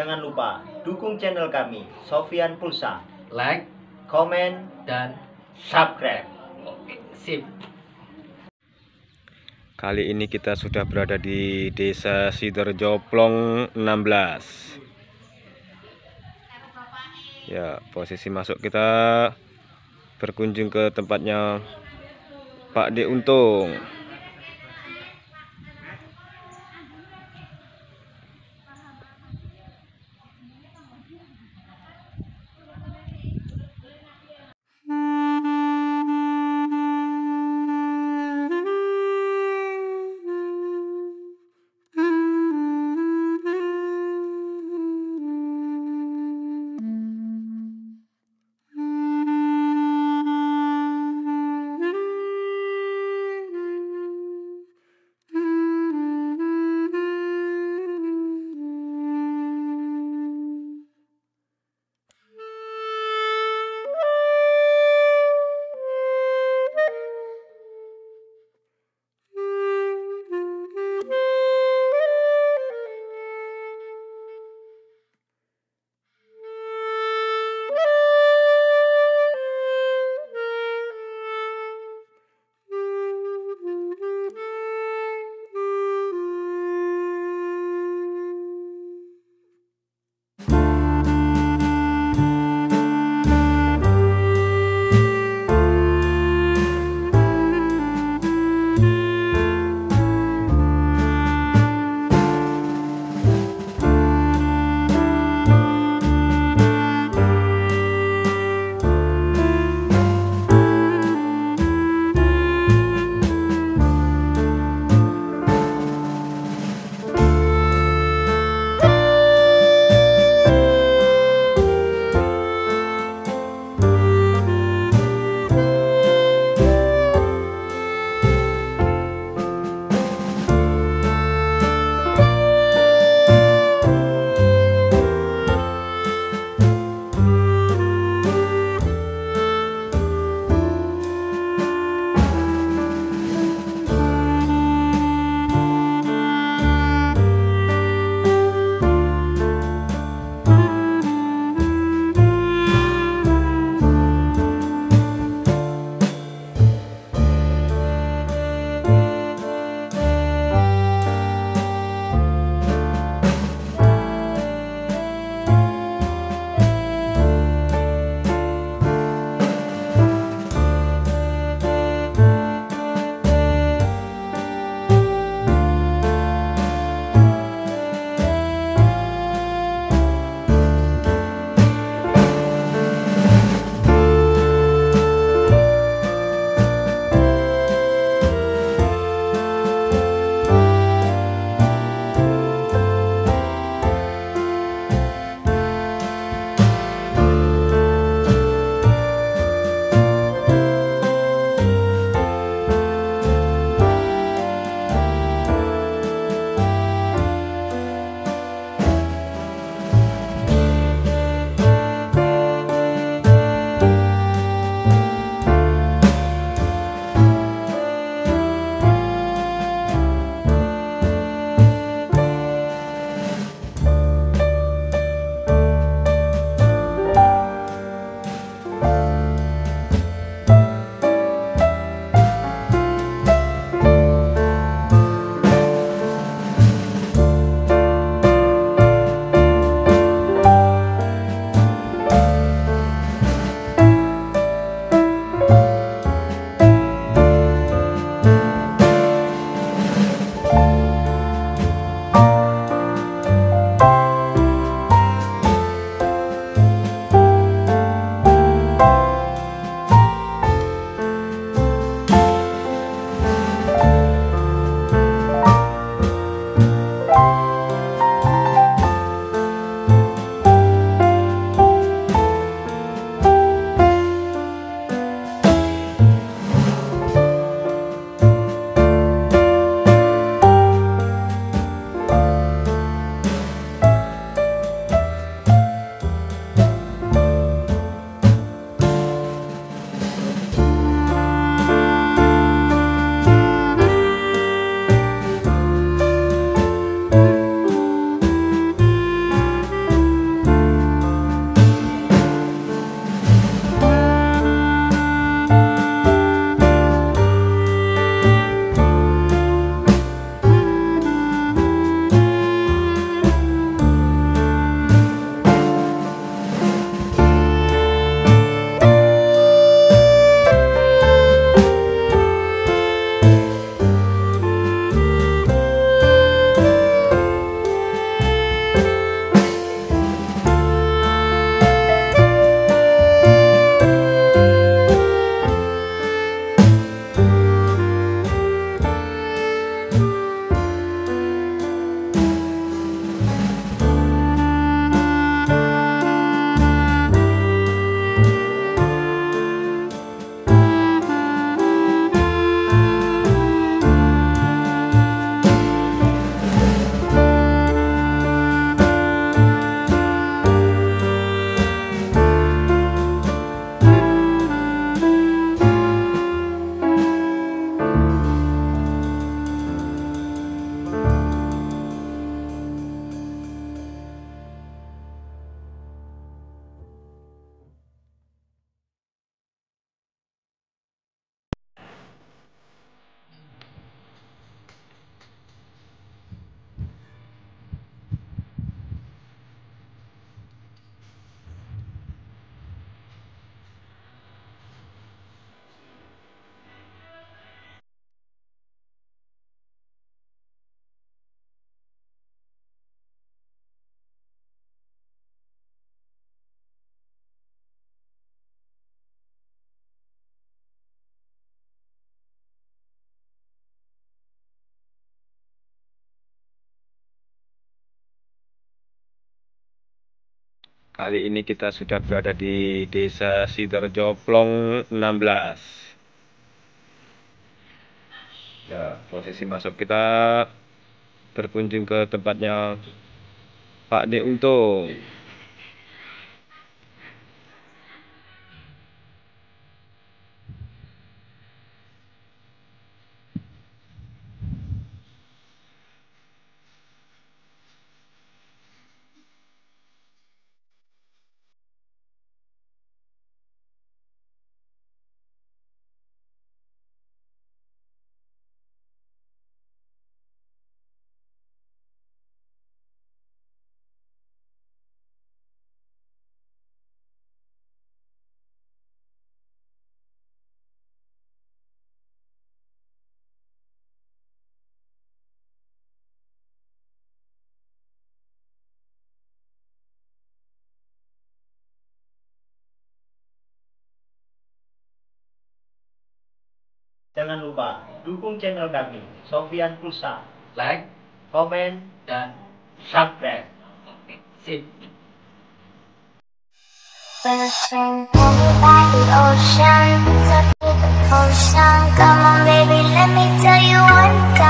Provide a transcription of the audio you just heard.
Jangan lupa dukung channel kami, Sofyan Pulsa. Like, komen, dan subscribe. Oke, sip. Kali ini kita sudah berada di Desa Sidorejo plong 16. Ya, posisi masuk kita berkunjung ke tempatnya Pakde Untung. Kali ini kita sudah berada di Desa Sidorejo plong 16. Ya, prosesi masuk kita berkunjung ke tempatnya Pakde Untung. Jangan lupa dukung channel kami, Sofyan Pulsa. Like, komen, dan subscribe. Sip. Surfing by the ocean, surfing the ocean. Come on, baby, let me tell you one time.